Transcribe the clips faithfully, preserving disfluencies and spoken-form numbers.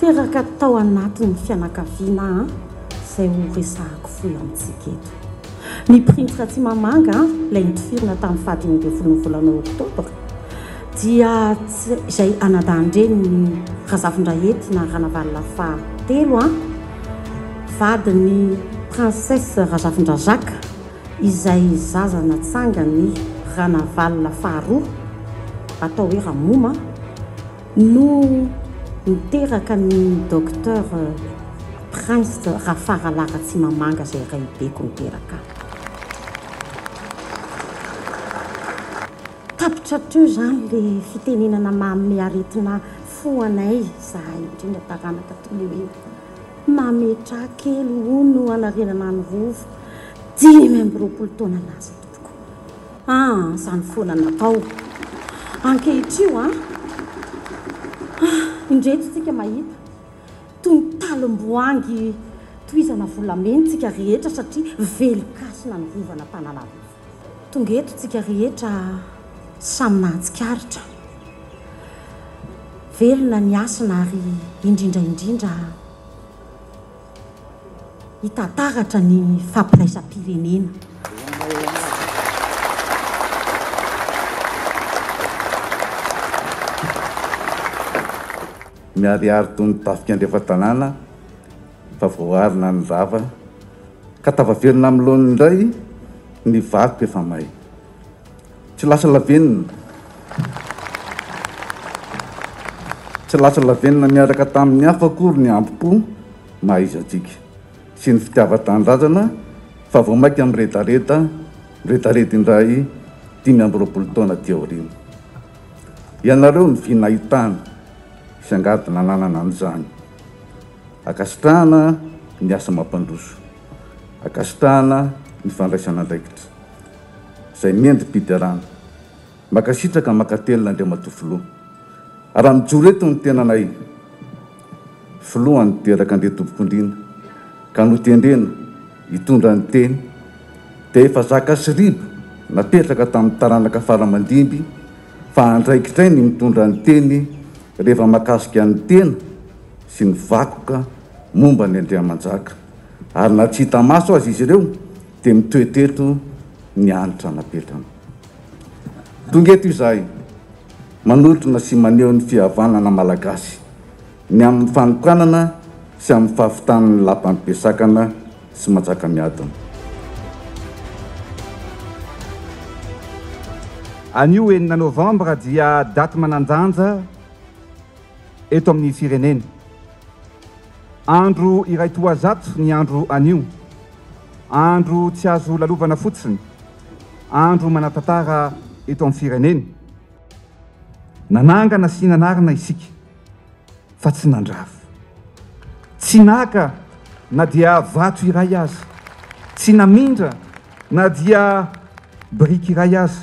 teraka tao anatin'ny fianakaviana zay ho resahako volantsika eto. Ny printre tsy mamanga ilay nifirina tamin'ny fadiny devolon'ny volana oktobra dia izay anadandreny razavindra ety na ranavalina fa telo a vadiny prinsesse razavindra Jacques izay zaza natsangany ranavalina faharoa atao hoe Ramoma no niteraka ny docteur Prince Rafahalara tsy mamanga zay ray beko niteraka. Tapitra teo zany le fitenenana mamy aretina foanay zahay indrindra taranaka toleo mametra kely ho no anarenana ny rovo dimy amby roapolo taona lasa tompoko. Ah, zany foana natao ankehitreo a indreto tsika mahita toy ny talimboangy toizana volameny tsika rehetra satria velokasina ny vovana mpanalava. Tonga eto tsika rehetra samy nahatsikaritra velona ny asina ary indrindraindrindra hitantaratra ny fampiraisam-pirenena. Miariary toy ny tafika andrefa tanàna fa voarina ny zava ka tavavelona amin'loany indray ny vaky efa may tsy lasa lavenina tsy lasa lavenina miaraka tamin'ny hafa akory ny ampoko mahaizantsika sy ny fitiavan-tanrazana fa voamaiky amin'ny retareta retareta indray dimy amby roapolo taona teo aoriana ianareo ny vinahitana sangaty nananana an'izany akasitrahana ny asa mampandroso akasitrahana ny fandraisana andraikitra izay miendim-piderana makasitraka makatelona indray matoa filoha raha mijoro eto ny tenanay filoha niteraka andeha tompokondrina ka notendrena hitondra ny teny dia efa zaka siribo napetraka tamin'ny taranaka faramandimby fa andraikitray ny mitondra ny teny rehefa makasika ny tena sy ny vakoka momba ny Andriamanjaka ary na tsy hita maso azy izy ireo dia mitoeteto ny anitra napetrany. Tonga eto izahay manolotrana sy maneho ny fihavanana malagasy ny amin'ny fanokanana sy amin'ny fahavitan'ny lapan'ny Besakana sy Manjaka miadina. Anio enina novambra dia daty manandanja eto amin'ny firenena. Andro iray toazato ny andro anio. Andro tsy azo lalovana fotsiny. Andro manatantara eto amin'ny firenena. Nanangana sy nanarina isika fa tsy nandrava. Tsy naka na dia vato iray azy. Tsy namindra na dia briky iray azy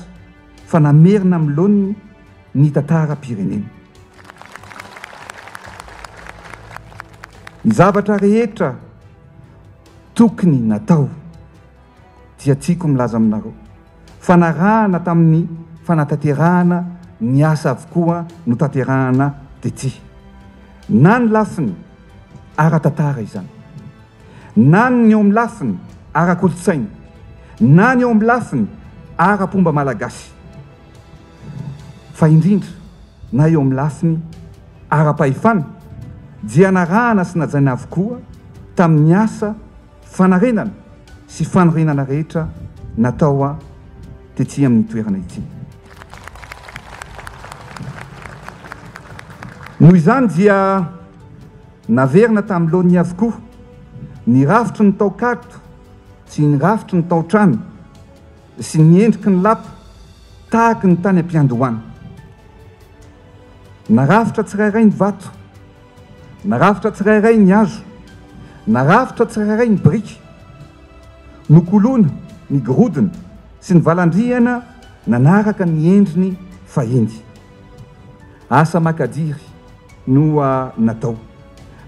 fa namerina amin'ny laoniny ny tantaram-pirenena. Ny zavatra rehetra tokony natao dia tiako milaza aminareo fanarahana tamin'ny fanatanterahana ny asa avokoa no tanterahana tety na ny lafiny ara-tantara izany na ny eo amin'ny lafiny ara-kolotsaina na ny eo amin'ny lafiny ara-pomba malagasy fa indrindra na eo amin'ny lafiny ara-pahefana dia narahana sy najaina avokoa tamin'ny asa fanarenana sy fanorenana rehetra natao a tety amin'ny toerana ity. Noho izany dia naverina tamin'ny laoniny avokoa ny rafitry ny taokato sy ny rafitry ny taotrano sy ny endriky ny lapa tahaky ny tany ampiandohana. Narafitra tsirairay ny vato, narafitra tsirairay ny hazo, narafitra tsirairay ny briky, nokolona ny gorodona sy ny valandriana nanaraka ny endriny fahendy. Asa makadiry no natao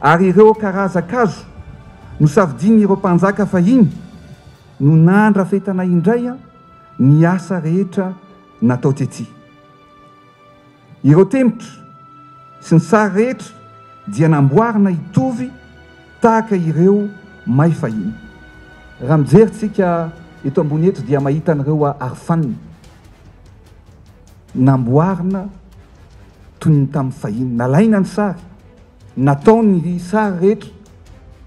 ary ireo karazakazo no savidiny ireo mpanjaka fahiny no nandra fetana indray ny asa rehetra natao tety. Ireo tempotra sy ny sary rehetra dia namboarina hitovy tahaka ireo may fahiny. Raha mijery tsika eto ambony eto dia mahita an'ireo arofanina namboarina toy ny tamin'ny fahiny, nalaina ny sary, nataony sary rehetra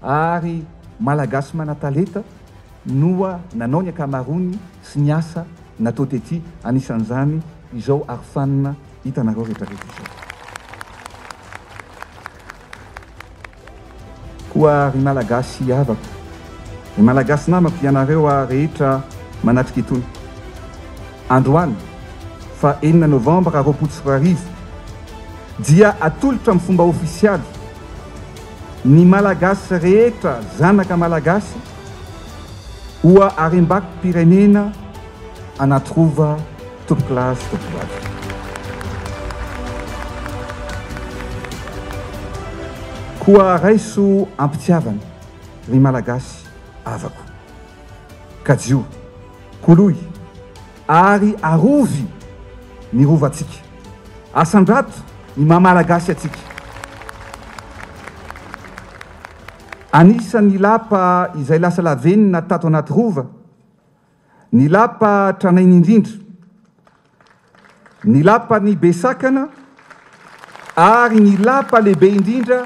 ary malagasy manataleta noa nanao ny akamarony sy ny asa natao tety, anisan'izany izao arofanina hitanareo rehetra rehetra. Koa ry malagasy avako, ny malagasy namako ianareo rehetra manatriky itony. Androany fa enina novambra roapolo sy roa arivo dia atolotra amin'ny fomba ofisialy ny malagasy rehetra zanaka malagasy ho arembako pirenena anatrova tompoklasy tompokavavy. Koa raiso ampitiavana ry malagasy avako, kajio, koloy ary arovy ny rovantsika, asandrato ny mamalagasy atsika. Anisan'ny lapa izay lasa lavenina tato anaty rova, ny lapa tranainy indrindra, ny lapa ny Besakana ary ny lapa lehibe indrindra